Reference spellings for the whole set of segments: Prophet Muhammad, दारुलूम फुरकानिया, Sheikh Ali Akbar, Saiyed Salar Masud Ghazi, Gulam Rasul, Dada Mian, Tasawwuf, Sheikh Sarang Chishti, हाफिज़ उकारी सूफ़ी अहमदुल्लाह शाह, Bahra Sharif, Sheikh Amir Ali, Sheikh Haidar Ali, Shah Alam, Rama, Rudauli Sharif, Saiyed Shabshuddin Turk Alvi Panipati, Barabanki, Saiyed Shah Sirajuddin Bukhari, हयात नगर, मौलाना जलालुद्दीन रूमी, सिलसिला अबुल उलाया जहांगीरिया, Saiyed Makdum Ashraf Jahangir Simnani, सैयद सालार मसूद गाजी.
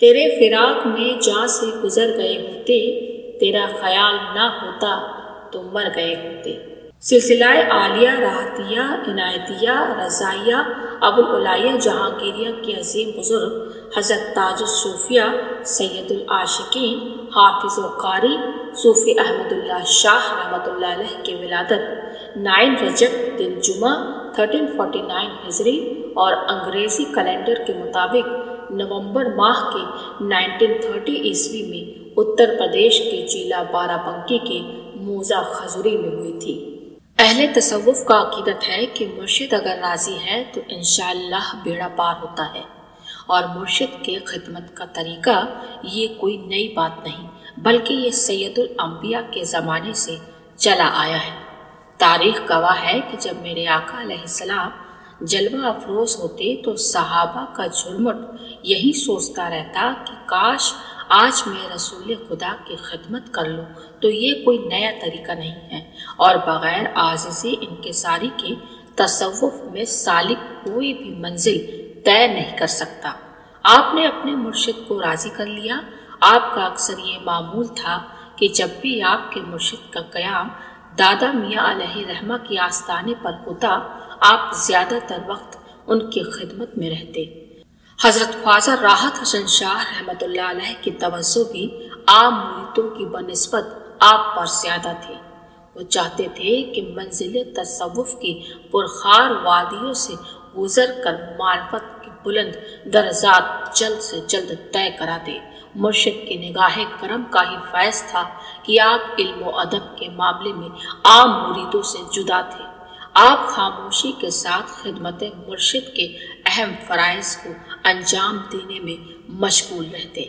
तेरे फिराक में जहाँ से गुजर गए होते, तेरा ख्याल ना होता तो मर गए होते। सिलसिलाए आलिया राहतिया इनायतिया रज़ाइया अबुल उलाया जहांगीरिया के अजीम बुजुर्ग हज़रत ताजुस्सूफिया सैयदुल आशिकीन हाफिज़ उकारी सूफ़ी अहमदुल्लाह शाह रहमतुल्लाह अलैह की विलादत 9 रजब दिन जुमा 1349 हिजरी और अंग्रेज़ी कैलेंडर के मुताबिक नवंबर माह के 1930 ईस्वी में उत्तर प्रदेश के जिला बाराबंकी के मोज़ा खजूरी में हुई थी। अहले तसव्वुफ का अकीदत है कि मुर्शिद अगर राजी है तो इंशाअल्लाह बेड़ा पार होता है और मुर्शिद के खिदमत का तरीका ये कोई नई बात नहीं, बल्कि ये सैयदुल अंबिया के ज़माने से चला आया है। तारीख गवाह है कि जब मेरे आका अलैहिस्सलाम जलवा अफरोज होते तो सहाबा का झुरमुट यही सोचता रहता कि काश आज मैं रसूल खुदा की खिदमत कर लूँ, तो ये कोई नया तरीका नहीं है और बग़ैर आजिज़ी इनकिसारी के तसव्वुफ में सालिक कोई भी मंजिल तय नहीं कर सकता। आपने अपने मुर्शिद को राज़ी कर लिया। आपका अक्सर ये मामूल था कि जब भी आपके मुर्शिद का क़याम दादा मियाँ अलैहि रहमा की आस्ताने पर होता, आप ज़्यादातर वक्त उनकी खिदमत में रहते। हज़रत ख्वाजा राहत हसन शाह रहमतुल्लाह अलैह की तवज्जो भी आम मुरीदों की बनस्बत आप पर ज़्यादा थी। वो चाहते थे कि मंजिल तसव्वुफ की पुरखार वादियों से गुजर कर मार्फत की बुलंद दर्जात जल्द से जल्द तय करा दे। मुर्शिद की निगाह करम का ही फैज़ था कि आप इल्म और अदब के मामले में आम मुरीदों से जुदा थे। आप खामोशी के साथ खिदमत मुर्शिद के अहम फ़राइज़ को अंजाम देने में मशगूल रहते।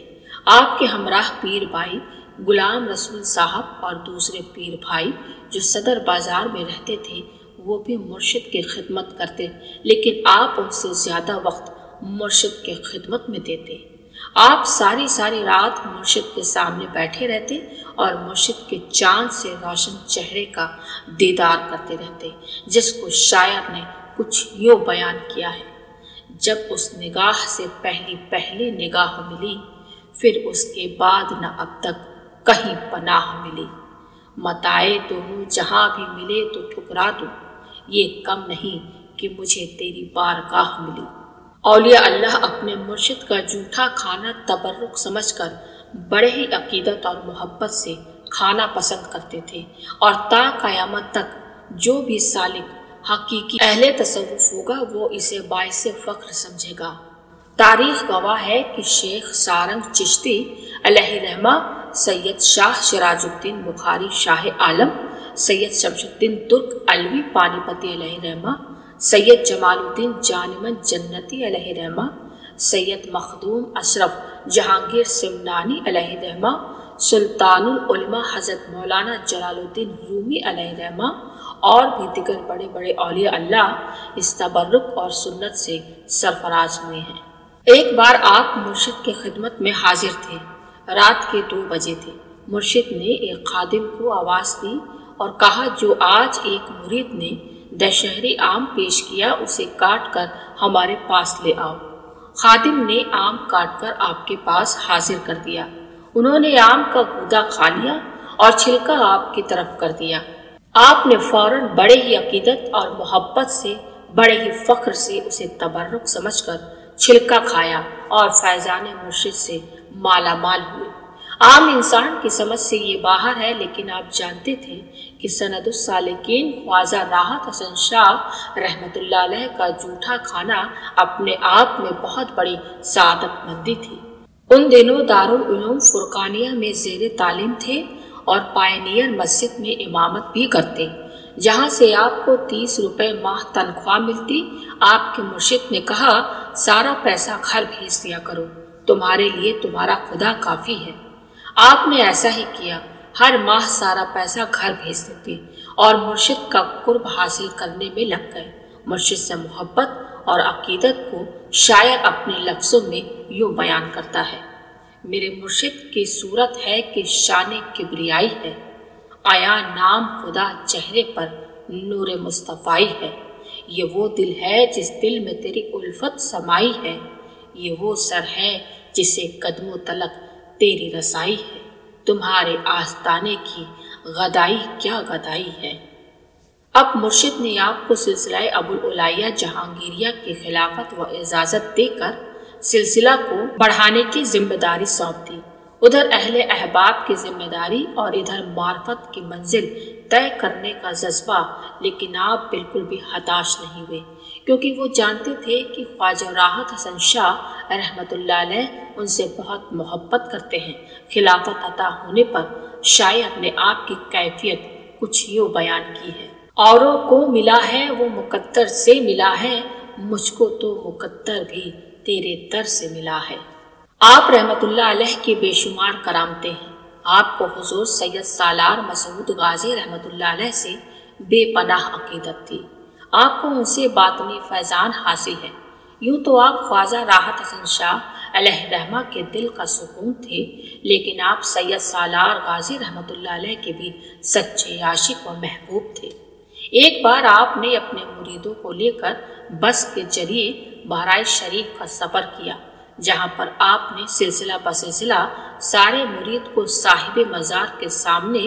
आपके हमराह पीर भाई गुलाम रसूल साहब और दूसरे पीर भाई जो सदर बाज़ार में रहते थे, वो भी मुर्शिद की खिदमत करते, लेकिन आप उनसे ज़्यादा वक्त मुर्शिद के खिदमत में देते। आप सारी रात मुर्शिद के सामने बैठे रहते और मुर्शिद के चांद से रोशन चेहरे का दीदार करते रहते, जिसको शायर ने कुछ यूँ बयान किया है, जब उस निगाह से पहली निगाह मिली, फिर उसके बाद न अब तक कहीं पनाह मिली। मताए दोनों जहाँ भी मिले तो ठुकरा दूँ, ये कम नहीं कि मुझे तेरी बारगाह मिली। औलिया अल्लाह अपने मुर्शिद का जूठा खाना तबर्रुक समझकर बड़े ही अकीदत और मोहब्बत से खाना पसंद करते थे और ता क़यामत तक जो भी सालिक हकीकी अहले तसव्वुफ होगा वो इसे बाइसे फ़ख्र समझेगा। तारीख गवाह है कि शेख सारंग चिश्ती अलैहि रहमा सैयद शाह सिराजुद्दीन बुखारी शाह आलम, सैयद शब्शुद्दीन तुर्क अलवी पानीपति अलैहि रहमा, सैयद जमालुद्दीन जालिमन जन्नती अलैहि रहमा, सैयद मखदूम अशरफ जहांगीर सिमनानी अलैहि रहमा, सुल्तानुल उलमा हज़रत मौलाना जलालुद्दीन रूमी अलैहि रहमा और भी दिगर बड़े बड़े औलिया अल्लाह इस तबर्रुक और सुन्नत से सरफराज हुए हैं। एक बार आप मुर्शिद के खिदमत में हाजिर थे। रात के 2 बजे थे। मुर्शिद ने एक खादिम को आवाज़ दी और कहा, जो आज एक मुरीद ने दशहरी आम पेश किया उसे काट कर हमारे पास ले आओ। खादिम ने आम काट कर आपके पास हाजिर कर दिया। उन्होंने आम का गूदा खा लिया और छिलका आपकी तरफ कर दिया। आपने फौरन बड़े ही अकीदत और मोहब्बत से बड़े ही फख्र से उसे तबर्रुक समझकर छिलका खाया और फैज़ान मुर्शिद से मालामाल हुए। आम इंसान की समझ से ये बाहर है, लेकिन आप जानते थे कि सनदुस सालिकीन ख्वाजा राहत हसन शाह रहमतुल्लाह अलैह का जूठा खाना अपने आप में बहुत बड़ी सादतमंदी थी। उन दिनों दारुलूम फुरकानिया में ज़ेर तालीम थे और पायनियर मस्जिद में इमामत भी करते, जहाँ से आपको 30 रुपये माह तनख्वाह मिलती। आपके मुर्शिद ने कहा, सारा पैसा घर भेज दिया करो, तुम्हारे लिए तुम्हारा खुदा काफ़ी है। आपने ऐसा ही किया। हर माह सारा पैसा घर भेज देते और मुर्शिद का कुर्ब हासिल करने में लग गए। मुर्शिद से मोहब्बत और अकीदत को शायर अपने लफ्ज़ों में यूँ बयान करता है, मेरे मुर्शिद की सूरत है कि शान किब्रियाई है, आया नाम खुदा चेहरे पर नूर मुस्तफ़ाई है। ये वो दिल है जिस दिल में तेरी उल्फत समाई है, ये वो सर है जिसे कदमों तलक तेरी रसाई है, तुम्हारे आस्ताने की गदाई क्या गदाई है। अब मुर्शिद ने आपको सिलसिला अबुल उलाया जहांगीरिया की खिलाफत व इजाज़त देकर सिलसिला को बढ़ाने की जिम्मेदारी सौंप दी। उधर अहले अहबाब की जिम्मेदारी और इधर मार्फत की मंजिल तय करने का जज्बा, लेकिन आप बिल्कुल भी हताश नहीं हुए, क्योंकि वो जानते थे कि ख्वाजा राहत हसन शाह रहमतुल्लाह अलैह उनसे बहुत मोहब्बत करते हैं। खिलाफत अता होने पर शायद ने आपकी कैफियत कुछ यूँ बयान की है, औरों को मिला है वो मुकद्दर से मिला है, मुझको तो मुकद्दर भी तेरे दर से मिला है। आप रहमतुल्लाह अलैह की बेशुमार करामते हैं। आपको हुजूर सैयद सालार मसूद गाजी रहमतुल्लाह अलैह से बेपनाह अकीदत थी, आपको उनसे बातनी फैज़ान हासिल है। यूँ तो आप ख्वाजा राहत हसन शाह अलैह रहमा के दिल का सुकून थे, लेकिन आप सैयद सालार गाजी रहमतुल्लाह अलैह के भी सच्चे आशिक व महबूब थे। एक बार आपने अपने मुरीदों को लेकर बस के जरिए बहरा शरीफ का सफ़र किया, जहाँ पर आपने सिलसिला बसिलसिला सारे मुरीद को साहिब मज़ार के सामने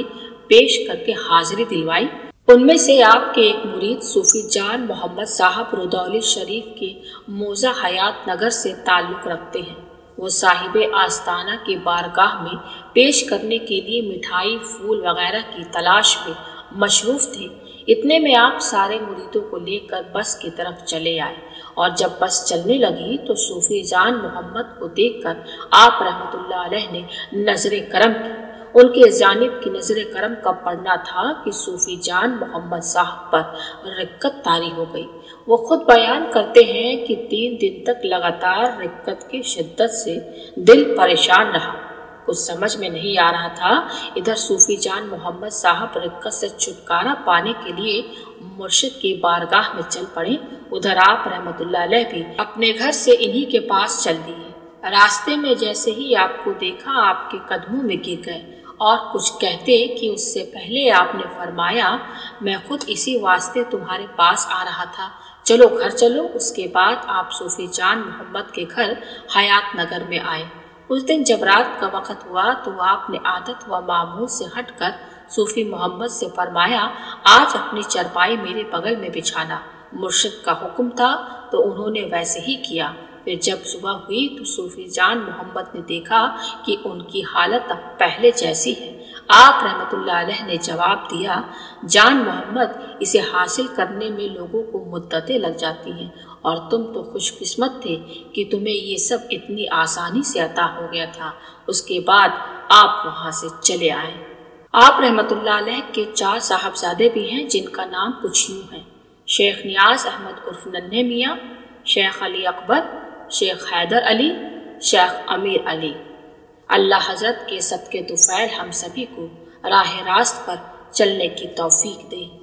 पेश करके हाजिरी दिलवाई। उनमें से आपके एक मुरीद सूफ़ी जान मोहम्मद साहब रुदौली शरीफ के मोज़ा हयात नगर से ताल्लुक़ रखते हैं। वो साहिब आस्ताना की बारगाह में पेश करने के लिए मिठाई फूल वगैरह की तलाश में मशरूफ़ थे। इतने में आप सारे मुरीदों को लेकर बस की तरफ चले आए, और जब बस चलने लगी तो सूफ़ी जान मोहम्मद को देखकर आप रहमतुल्लाह अलैह ने नजर करम की। उनके जानिब की नजर करम का पड़ना था कि सूफ़ी जान मोहम्मद साहब पर रिक्कत तारी हो गई। वो खुद बयान करते हैं कि 3 दिन तक लगातार रिक्कत की शिद्दत से दिल परेशान रहा, कुछ समझ में नहीं आ रहा था। इधर सूफ़ी जान मोहम्मद साहब रिक्कत से छुटकारा पाने के लिए मुर्शिद की बारगाह में चल पड़े, उधर आप रहमतुल्लाह अलैह भी अपने घर से इन्हीं के पास चल दिए। रास्ते में जैसे ही आपको देखा आपके कदमों में गिर गए, और कुछ कहते कि उससे पहले आपने फरमाया मैं खुद इसी वास्ते तुम्हारे पास आ रहा था, चलो घर चलो। उसके बाद आप सूफ़ी जान मोहम्मद के घर हयात नगर में आए। उस दिन जब रात का वक़्त हुआ तो आपने आदत व मामूल से हटकर सूफ़ी मोहम्मद से फरमाया आज अपनी चरपाई मेरे बगल में बिछाना। मुर्शिद का हुक्म था तो उन्होंने वैसे ही किया। फिर जब सुबह हुई तो सूफ़ी जान मोहम्मद ने देखा कि उनकी हालत अब पहले जैसी है। आप रहमतुल्लाह अलैह ने जवाब दिया जान मोहम्मद, इसे हासिल करने में लोगों को मुद्दतें लग जाती हैं, और तुम तो खुशकिस्मत थे कि तुम्हें ये सब इतनी आसानी से अता हो गया था। उसके बाद आप वहाँ से चले आए। आप रहमतुल्लाह अलैह के 4 साहबजादे भी हैं, जिनका नाम कुछ यूँ है: शेख नियाज अहमद उर्फ नन्हे मियाँ, शेख अली अकबर, शेख हैदर अली, शेख अमीर अली। अल्लाह हजरत के सदके तुफैल हम सभी को राह रास्त पर चलने की तौफीक दे।